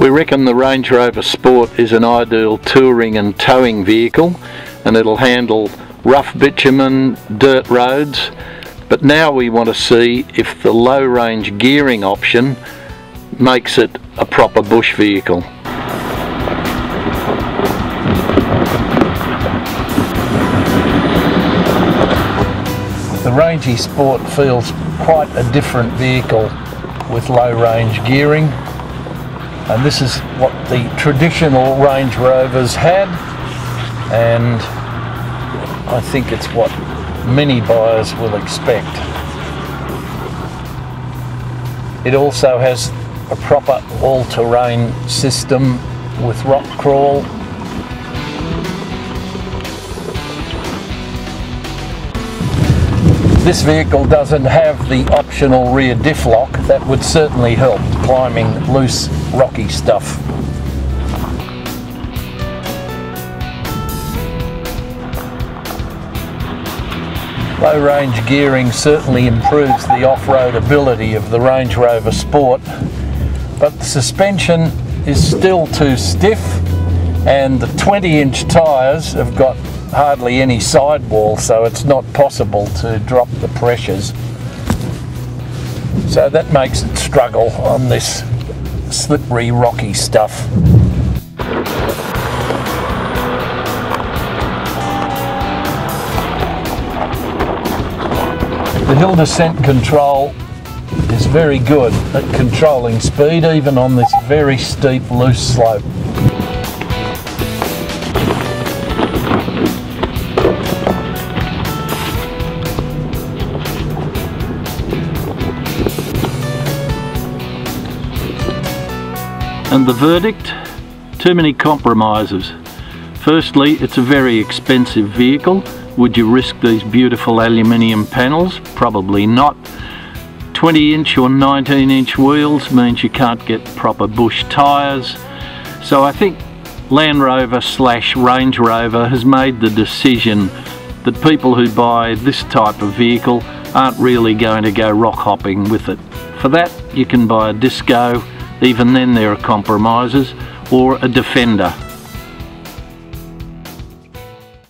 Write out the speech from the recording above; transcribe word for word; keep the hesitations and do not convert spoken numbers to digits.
We reckon the Range Rover Sport is an ideal touring and towing vehicle, and it'll handle rough bitumen, dirt roads, but now we want to see if the low range gearing option makes it a proper bush vehicle. The Rangy Sport feels quite a different vehicle with low range gearing, and this is what the traditional Range Rovers had, and I think it's what many buyers will expect. It also has a proper all-terrain system with rock crawl. This vehicle doesn't have the optional rear diff lock. That would certainly help climbing loose, rocky stuff. Low range gearing certainly improves the off-road ability of the Range Rover Sport, but the suspension is still too stiff, and the twenty inch tyres have got hardly any sidewall, so it's not possible to drop the pressures. So that makes it struggle on this slippery, rocky stuff. The hill descent control is very good at controlling speed, even on this very steep, loose slope. And the verdict? Too many compromises. Firstly, it's a very expensive vehicle. Would you risk these beautiful aluminium panels? Probably not. twenty inch or nineteen inch wheels means you can't get proper bush tyres. So I think Land Rover slash Range Rover has made the decision that people who buy this type of vehicle aren't really going to go rock hopping with it. For that, you can buy a Disco. Even then there are compromises, or a Defender.